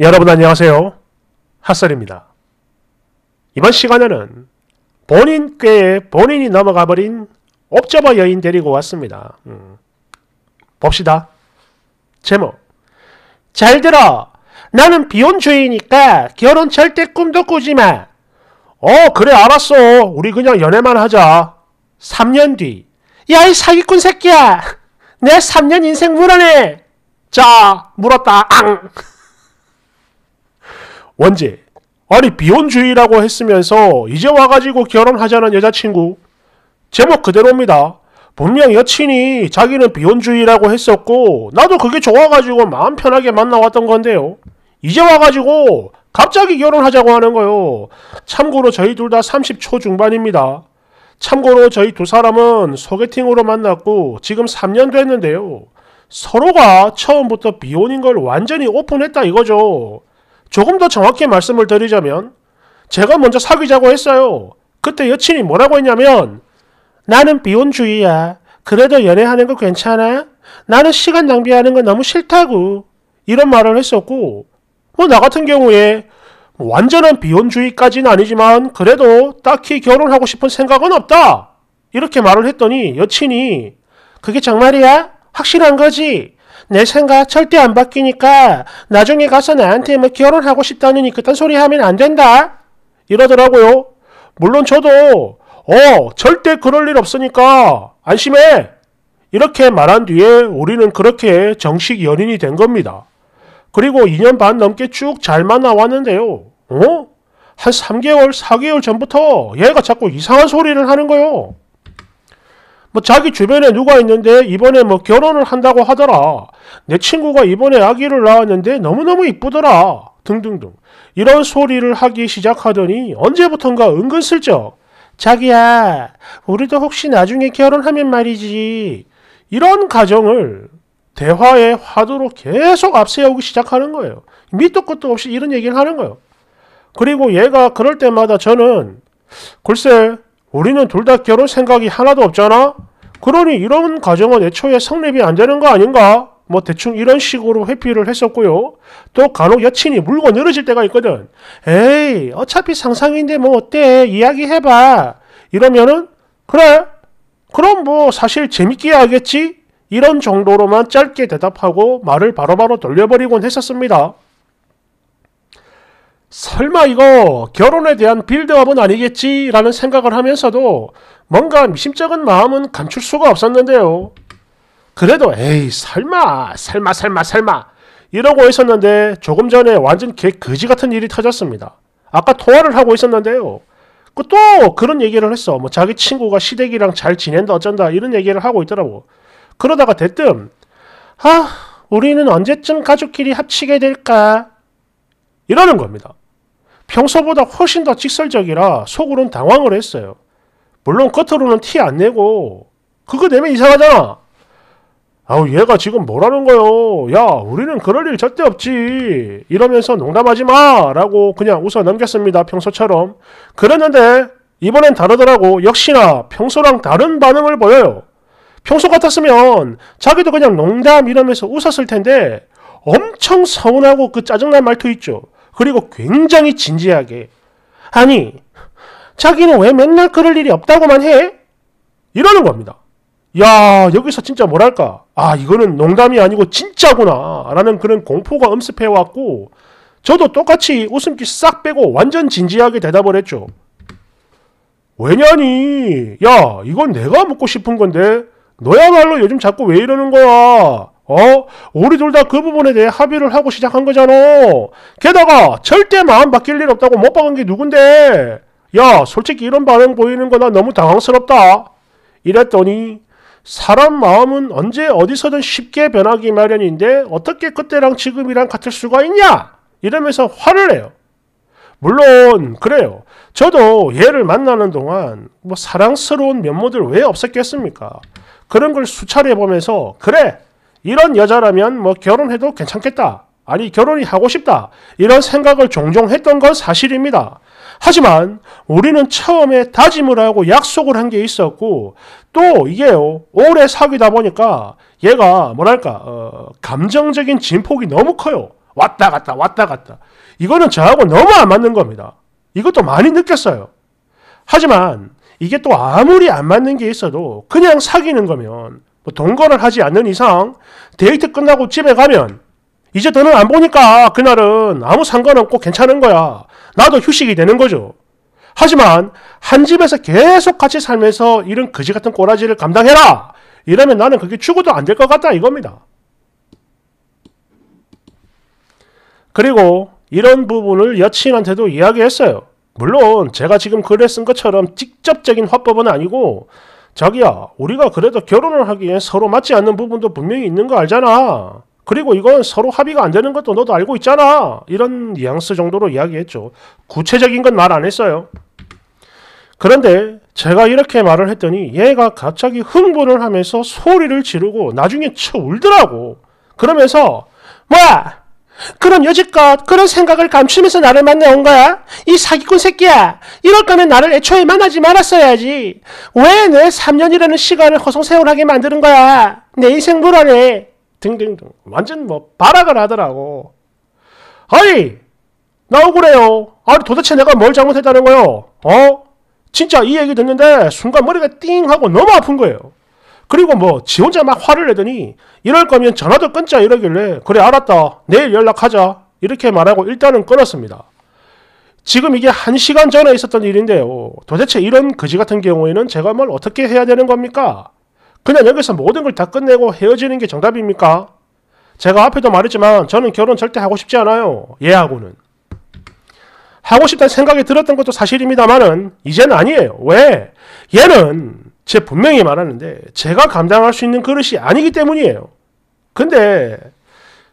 여러분 안녕하세요. 핫썰입니다. 이번 시간에는 본인께에 본인이 넘어가버린 옵저버 여인 데리고 왔습니다. 봅시다. 제목 잘 들어. 나는 비혼주의니까 결혼 절대 꿈도 꾸지 마. 그래 알았어. 우리 그냥 연애만 하자. 3년 뒤. 야 이 사기꾼 새끼야. 내 3년 인생 물어내. 자 물었다. 앙. 원지, 아니 비혼주의라고 했으면서 이제 와가지고 결혼하자는 여자친구. 제목 그대로입니다. 분명 여친이 자기는 비혼주의라고 했었고 나도 그게 좋아가지고 마음 편하게 만나왔던 건데요. 이제 와가지고 갑자기 결혼하자고 하는 거요. 참고로 저희 둘 다 30초 중반입니다. 참고로 저희 두 사람은 소개팅으로 만났고 지금 3년 됐는데요. 서로가 처음부터 비혼인 걸 완전히 오픈했다 이거죠. 조금 더 정확히 말씀을 드리자면 제가 먼저 사귀자고 했어요. 그때 여친이 뭐라고 했냐면 나는 비혼주의야. 그래도 연애하는 거 괜찮아? 나는 시간 낭비하는 거 너무 싫다고. 이런 말을 했었고 뭐 나 같은 경우에 완전한 비혼주의까지는 아니지만 그래도 딱히 결혼하고 싶은 생각은 없다. 이렇게 말을 했더니 여친이 그게 정말이야? 확실한 거지? 내 생각 절대 안 바뀌니까 나중에 가서 나한테 뭐 결혼하고 싶다느니 그딴 소리 하면 안 된다 이러더라고요. 물론 저도 절대 그럴 일 없으니까 안심해 이렇게 말한 뒤에 우리는 그렇게 정식 연인이 된 겁니다. 그리고 2년 반 넘게 쭉 잘 만나왔는데요. 한 3개월, 4개월 전부터 얘가 자꾸 이상한 소리를 하는 거요. 뭐 자기 주변에 누가 있는데 이번에 뭐 결혼을 한다고 하더라. 내 친구가 이번에 아기를 낳았는데 너무너무 이쁘더라. 등등등. 이런 소리를 하기 시작하더니 언제부턴가 은근슬쩍 자기야 우리도 혹시 나중에 결혼하면 말이지. 이런 가정을 대화의 화두로 계속 앞세우기 시작하는 거예요. 밑도 끝도 없이 이런 얘기를 하는 거예요. 그리고 얘가 그럴 때마다 저는 글쎄 우리는 둘 다 결혼 생각이 하나도 없잖아? 그러니 이런 가정은 애초에 성립이 안 되는 거 아닌가? 뭐 대충 이런 식으로 회피를 했었고요. 또 간혹 여친이 물고 늘어질 때가 있거든. 에이 어차피 상상인데 뭐 어때? 이야기해봐. 이러면은 그래? 그럼 뭐 사실 재밌게 하겠지? 이런 정도로만 짧게 대답하고 말을 바로바로 돌려버리곤 했었습니다. 설마 이거 결혼에 대한 빌드업은 아니겠지라는 생각을 하면서도 뭔가 미심쩍은 마음은 감출 수가 없었는데요. 그래도 에이 설마 이러고 있었는데 조금 전에 완전 개거지 같은 일이 터졌습니다. 아까 통화를 하고 있었는데요. 또 그런 얘기를 했어. 뭐 자기 친구가 시댁이랑 잘 지낸다 어쩐다 이런 얘기를 하고 있더라고. 그러다가 대뜸 우리는 언제쯤 가족끼리 합치게 될까? 이러는 겁니다. 평소보다 훨씬 더 직설적이라 속으로는 당황을 했어요. 물론 겉으로는 티 안 내고 그거 내면 이상하잖아. 아우 얘가 지금 뭐라는 거요. 야 우리는 그럴 일 절대 없지. 이러면서 농담하지 마 라고 그냥 웃어 넘겼습니다. 평소처럼. 그랬는데 이번엔 다르더라고. 역시나 평소랑 다른 반응을 보여요. 평소 같았으면 자기도 그냥 농담 이러면서 웃었을 텐데 엄청 서운하고 그 짜증난 말투 있죠. 그리고 굉장히 진지하게 아니 자기는 왜 맨날 그럴 일이 없다고만 해? 이러는 겁니다. 야 여기서 진짜 뭐랄까 이거는 농담이 아니고 진짜구나 라는 그런 공포가 엄습해왔고 저도 똑같이 웃음기 싹 빼고 완전 진지하게 대답을 했죠. 왜냐니 야 이건 내가 묻고 싶은 건데 너야말로 요즘 자꾸 왜 이러는 거야. 우리 둘 다 그 부분에 대해 합의를 하고 시작한 거잖아. 게다가 절대 마음 바뀔 일 없다고 못 박은 게 누군데. 야 솔직히 이런 반응 보이는 거 나 너무 당황스럽다. 이랬더니 사람 마음은 언제 어디서든 쉽게 변하기 마련인데 어떻게 그때랑 지금이랑 같을 수가 있냐 이러면서 화를 내요. 물론 그래요. 저도 얘를 만나는 동안 뭐 사랑스러운 면모들 왜 없었겠습니까. 그런 걸 수차례 보면서 그래 이런 여자라면 뭐 결혼해도 괜찮겠다. 아니 결혼이 하고 싶다. 이런 생각을 종종 했던 건 사실입니다. 하지만 우리는 처음에 다짐을 하고 약속을 한 게 있었고 또 이게요. 오래 사귀다 보니까 얘가 뭐랄까 감정적인 진폭이 너무 커요. 왔다 갔다 왔다 갔다. 이거는 저하고 너무 안 맞는 겁니다. 이것도 많이 느꼈어요. 하지만 이게 또 아무리 안 맞는 게 있어도 그냥 사귀는 거면 뭐 동거를 하지 않는 이상 데이트 끝나고 집에 가면 이제 너는 안 보니까 그날은 아무 상관없고 괜찮은 거야. 나도 휴식이 되는 거죠. 하지만 한 집에서 계속 같이 살면서 이런 거지 같은 꼬라지를 감당해라! 이러면 나는 그게 죽어도 안 될 것 같다 이겁니다. 그리고 이런 부분을 여친한테도 이야기했어요. 물론 제가 지금 글에 쓴 것처럼 직접적인 화법은 아니고 자기야, 우리가 그래도 결혼을 하기에 서로 맞지 않는 부분도 분명히 있는 거 알잖아. 그리고 이건 서로 합의가 안 되는 것도 너도 알고 있잖아. 이런 뉘앙스 정도로 이야기했죠. 구체적인 건 말 안 했어요. 그런데 제가 이렇게 말을 했더니 얘가 갑자기 흥분을 하면서 소리를 지르고 나중에 쳐 울더라고. 그러면서 뭐야! 그럼 여지껏 그런 생각을 감추면서 나를 만나온 거야? 이 사기꾼 새끼야! 이럴 거면 나를 애초에 만나지 말았어야지! 왜 내 3년이라는 시간을 허송세월하게 만드는 거야? 내 인생 불안해! 등등등. 완전 뭐 발악을 하더라고. 아니! 나 억울해요. 아니 도대체 내가 뭘 잘못했다는 거요? 어? 진짜 이 얘기 듣는데 순간 머리가 띵 하고 너무 아픈 거예요. 그리고 뭐 지 혼자 막 화를 내더니 이럴 거면 전화도 끊자 이러길래 그래 알았다. 내일 연락하자. 이렇게 말하고 일단은 끊었습니다. 지금 이게 1시간 전에 있었던 일인데요. 도대체 이런 거지 같은 경우에는 제가 뭘 어떻게 해야 되는 겁니까? 그냥 여기서 모든 걸 다 끝내고 헤어지는 게 정답입니까? 제가 앞에도 말했지만 저는 결혼 절대 하고 싶지 않아요. 얘하고는. 하고 싶다는 생각이 들었던 것도 사실입니다만은 이제는 아니에요. 왜? 얘는 제 분명히 말하는데 제가 감당할 수 있는 그릇이 아니기 때문이에요. 근데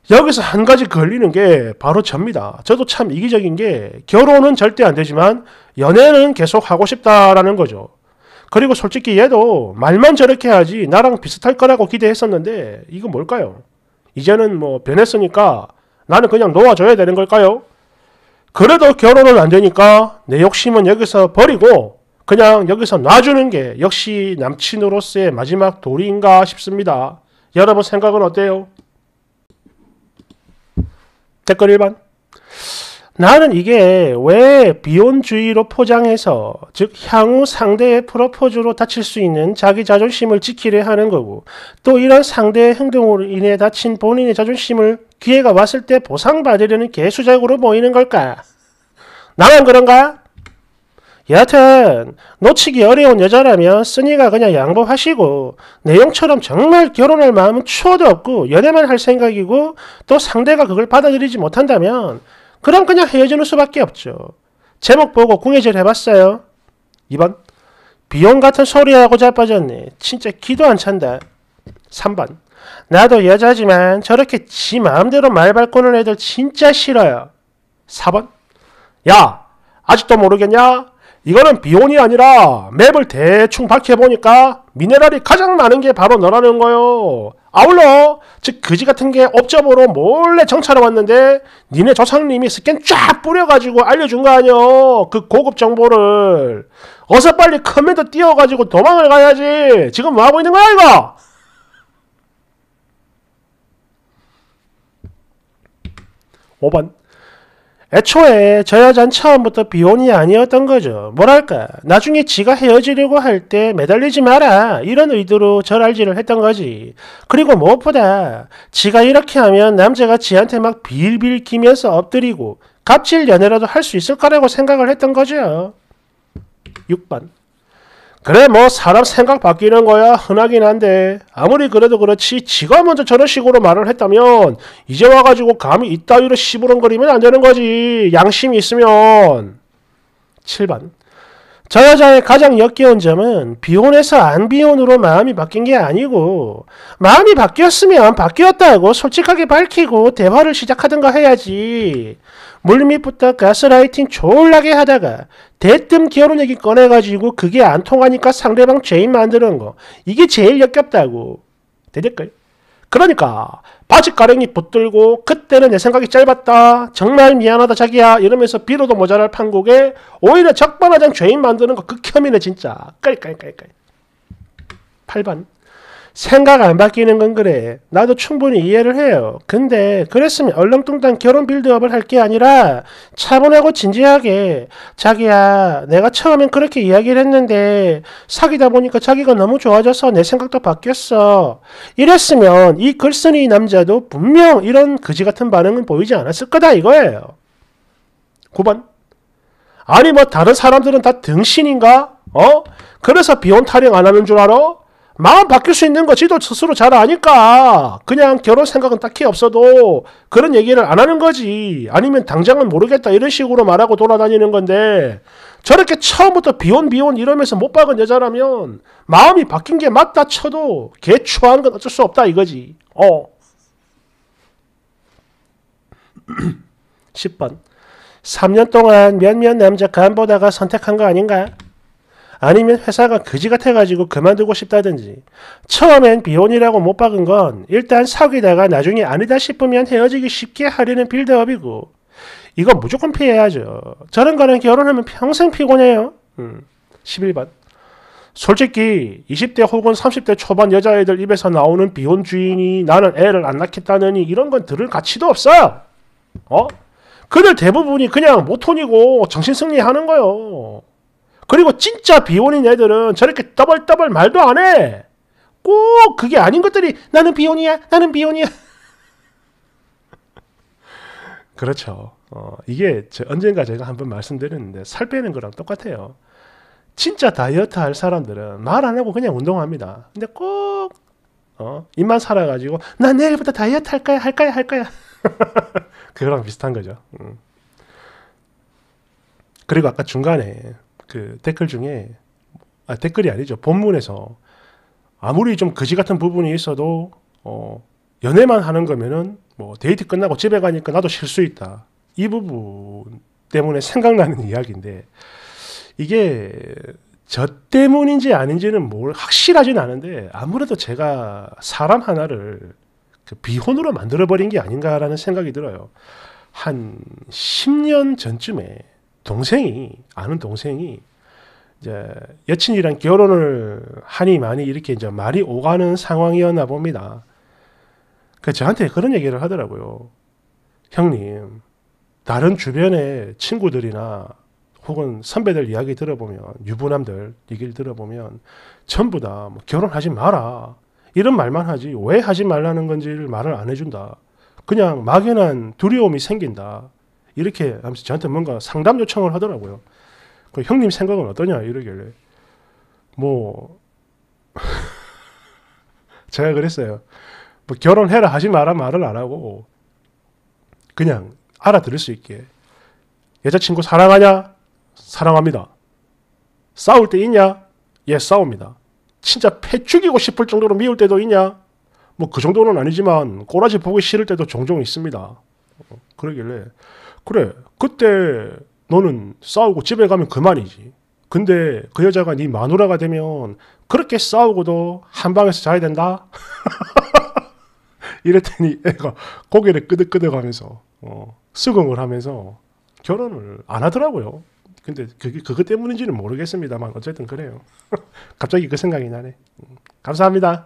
여기서 한 가지 걸리는 게 바로 접니다. 저도 참 이기적인 게 결혼은 절대 안 되지만 연애는 계속 하고 싶다라는 거죠. 그리고 솔직히 얘도 말만 저렇게 하지 나랑 비슷할 거라고 기대했었는데 이거 뭘까요? 이제는 뭐 변했으니까 나는 그냥 놓아줘야 되는 걸까요? 그래도 결혼은 안 되니까 내 욕심은 여기서 버리고 그냥 여기서 놔주는 게 역시 남친으로서의 마지막 도리인가 싶습니다. 여러분 생각은 어때요? 댓글 1번. 나는 이게 왜 비혼주의로 포장해서 즉 향후 상대의 프로포즈로 다칠 수 있는 자기 자존심을 지키려 하는 거고 또 이런 상대의 행동으로 인해 다친 본인의 자존심을 기회가 왔을 때 보상받으려는 개수작으로 보이는 걸까? 나만 그런가? 여하튼 놓치기 어려운 여자라면 쓰니가 그냥 양보하시고 내용처럼 정말 결혼할 마음은 추호도 없고 연애만 할 생각이고 또 상대가 그걸 받아들이지 못한다면 그럼 그냥 헤어지는 수밖에 없죠. 제목 보고 궁예질 해봤어요. 2번. 비혼 같은 소리하고 자빠졌네. 진짜 기도 안 찬다. 3번. 나도 여자지만 저렇게 지 마음대로 말 바꾸는 애들 진짜 싫어요. 4번. 야! 아직도 모르겠냐? 이거는 비혼이 아니라 맵을 대충 밝혀보니까 미네랄이 가장 많은 게 바로 너라는 거요. 아울러 즉 거지 같은 게 업적으로 몰래 정찰해 왔는데 니네 조상님이 스캔 쫙 뿌려가지고 알려준 거 아니여. 그 고급 정보를 어서 빨리 커맨더 띄워가지고 도망을 가야지. 지금 뭐하고 있는 거야 이거? (5번) 애초에 저 여자는 처음부터 비혼이 아니었던 거죠. 뭐랄까 나중에 지가 헤어지려고 할 때 매달리지 마라 이런 의도로 절 알지를 했던 거지. 그리고 무엇보다 지가 이렇게 하면 남자가 지한테 막 빌빌 기면서 엎드리고 갑질 연애라도 할 수 있을 거라고 생각을 했던 거죠. 6번. 그래 뭐 사람 생각 바뀌는 거야 흔하긴 한데 아무리 그래도 그렇지 지가 먼저 저런 식으로 말을 했다면 이제 와가지고 감히 이따위로 시부렁거리면 안 되는 거지. 양심이 있으면. 7번. 저 여자의 가장 역겨운 점은 비혼에서 안 비혼으로 마음이 바뀐 게 아니고 마음이 바뀌었으면 바뀌었다고 솔직하게 밝히고 대화를 시작하든가 해야지. 물밑부터 가스라이팅 졸라게 하다가 대뜸 결혼 얘기 꺼내가지고 그게 안 통하니까 상대방 죄인 만드는 거. 이게 제일 역겹다고. 대댓글. 그러니까 바짓가랭이 붙들고 그때는 내 생각이 짧았다. 정말 미안하다 자기야. 이러면서 비로도 모자랄 판국에 오히려 적반하장 죄인 만드는 거 극혐이네 진짜. 깔깔깔깔. 8번. 생각 안 바뀌는 건 그래. 나도 충분히 이해를 해요. 근데 그랬으면 얼렁뚱땅 결혼 빌드업을 할 게 아니라 차분하고 진지하게, 자기야, 내가 처음엔 그렇게 이야기를 했는데 사귀다 보니까 자기가 너무 좋아져서 내 생각도 바뀌었어. 이랬으면 이 글쓴이 남자도 분명 이런 그지 같은 반응은 보이지 않았을 거다 이거예요. 9번. 아니 뭐 다른 사람들은 다 등신인가? 그래서 비혼 타령 안 하는 줄 알아? 마음 바뀔 수 있는 거 지도 스스로 잘 아니까 그냥 결혼 생각은 딱히 없어도 그런 얘기를 안 하는 거지. 아니면 당장은 모르겠다 이런 식으로 말하고 돌아다니는 건데, 저렇게 처음부터 비혼 이러면서 못 박은 여자라면 마음이 바뀐 게 맞다 쳐도 개초한 건 어쩔 수 없다 이거지. 10번. 3년 동안 몇몇 남자 간보다가 선택한 거 아닌가? 아니면 회사가 그지 같아가지고 그만두고 싶다든지. 처음엔 비혼이라고 못 박은 건 일단 사귀다가 나중에 아니다 싶으면 헤어지기 쉽게 하려는 빌드업이고, 이거 무조건 피해야죠. 저런 거는 결혼하면 평생 피곤해요. 11번. 솔직히 20대 혹은 30대 초반 여자애들 입에서 나오는 비혼 주인이 나는 애를 안 낳겠다느니 이런 건 들을 가치도 없어. 그들 대부분이 그냥 모톤이고 정신승리하는 거요. 그리고 진짜 비혼인 애들은 저렇게 떠벌떠벌 말도 안 해. 꼭 그게 아닌 것들이 나는 비혼이야. 그렇죠. 이게 언젠가 제가 한번 말씀드렸는데 살 빼는 거랑 똑같아요. 진짜 다이어트 할 사람들은 말 안 하고 그냥 운동합니다. 근데 꼭 입만 살아가지고 나 내일부터 다이어트 할 거야. 그거랑 비슷한 거죠. 그리고 아까 중간에 그 댓글 중에, 댓글이 아니죠, 본문에서 아무리 좀 거지 같은 부분이 있어도 연애만 하는 거면은 뭐 데이트 끝나고 집에 가니까 나도 쉴 수 있다, 이 부분 때문에 생각나는 이야기인데, 이게 저 때문인지 아닌지는 확실하진 않은데 아무래도 제가 사람 하나를 그 비혼으로 만들어버린 게 아닌가라는 생각이 들어요. 한 10년 전쯤에 아는 동생이 이제 여친이랑 결혼을 하니 많이 이렇게 이제 말이 오가는 상황이었나 봅니다. 그 저한테 그런 얘기를 하더라고요. 형님, 다른 주변의 친구들이나 혹은 선배들 이야기 들어보면, 유부남들 얘기를 들어보면 전부 다 뭐 결혼하지 마라 이런 말만 하지 왜 하지 말라는 건지를 말을 안 해준다, 그냥 막연한 두려움이 생긴다, 이렇게 하면서 저한테 뭔가 상담 요청을 하더라고요. 그 형님 생각은 어떠냐 이러길래, 뭐 제가 그랬어요. 뭐 결혼해라 하지 마라 말을 안 하고 그냥 알아들을 수 있게, 여자친구 사랑하냐? 사랑합니다. 싸울 때 있냐? 예, 싸웁니다. 진짜 패 죽이고 싶을 정도로 미울 때도 있냐? 뭐 그 정도는 아니지만 꼬라지 보기 싫을 때도 종종 있습니다. 그러길래, 그래, 그때 너는 싸우고 집에 가면 그만이지. 근데 그 여자가 네 마누라가 되면 그렇게 싸우고도 한 방에서 자야 된다? 이랬더니 애가 고개를 끄덕끄덕하면서 수긍을 하면서 결혼을 안 하더라고요. 근데 그게 그것 때문인지는 모르겠습니다만 어쨌든 그래요. 갑자기 그 생각이 나네. 감사합니다.